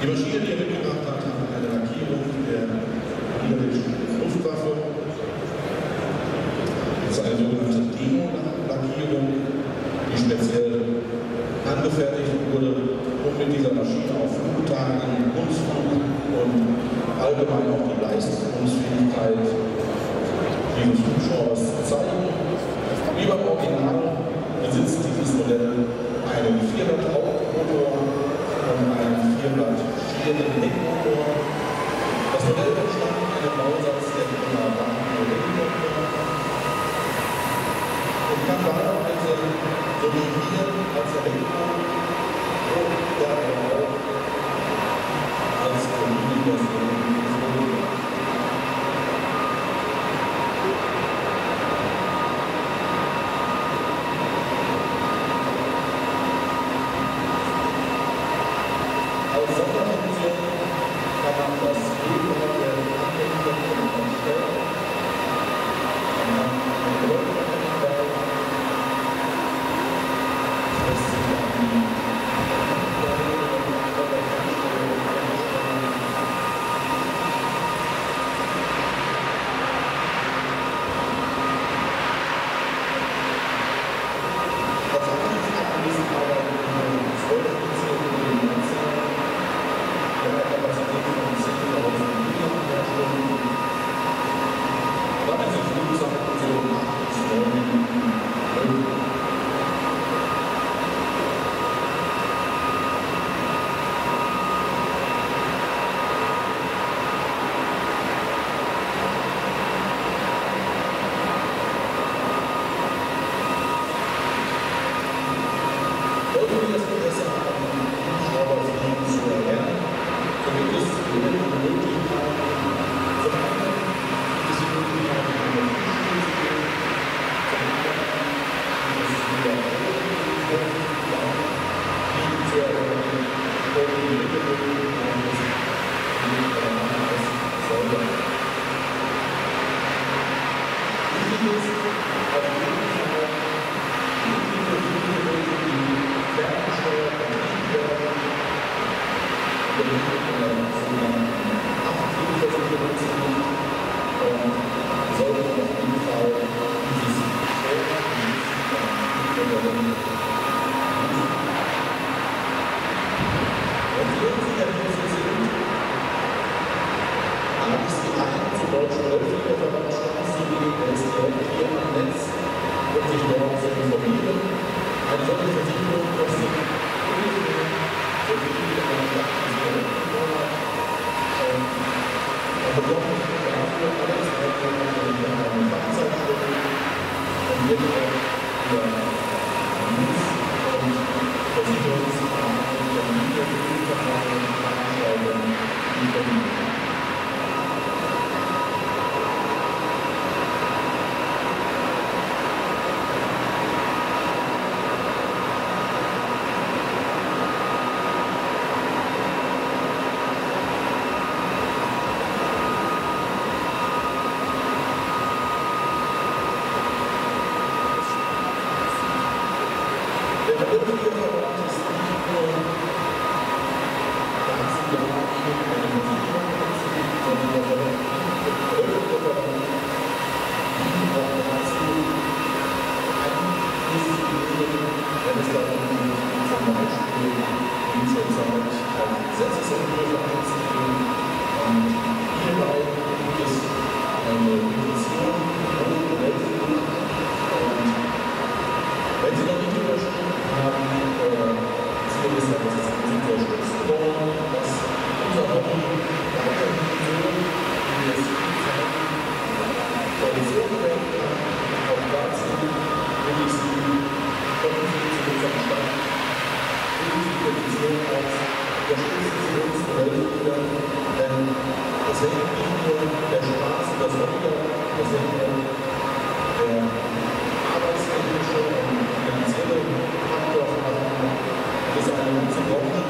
Die Maschine, die er mitgebracht hat, hat eine Lackierung der niederländischen Luftwaffe. Das ist eine sogenannte Demo-Lackierung, die speziell angefertigt wurde, um mit dieser Maschine auf Flugtagen, Kunstflug und allgemein auch die Leistungsfähigkeit dieses Hubschraubers zu zeigen. Wie beim Original besitzt dieses Modell einen Vierblatt-Hauptmotor und einen Vierblatt-Schienen-Heckmotor. Das Modell entstand in einem Bausatz der und kann Bahnhofnetze sowie hier als Heckmotor und daher auch als Kommunikation. Arbeitstechnische und finanzielle Faktor haben, ist eine zu